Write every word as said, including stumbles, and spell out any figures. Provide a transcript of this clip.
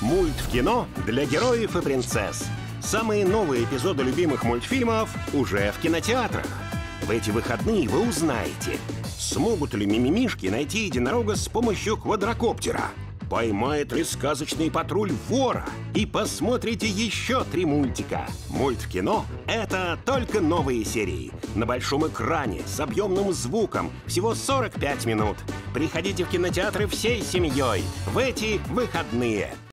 Мульт в кино для героев и принцесс. Самые новые эпизоды любимых мультфильмов уже в кинотеатрах. В эти выходные вы узнаете, смогут ли мимимишки найти единорога с помощью квадрокоптера, поймает ли сказочный патруль вора, и посмотрите еще три мультика. Мульт в кино — это только новые серии. На большом экране, с объемным звуком, всего сорок пять минут. Приходите в кинотеатры всей семьей в эти выходные.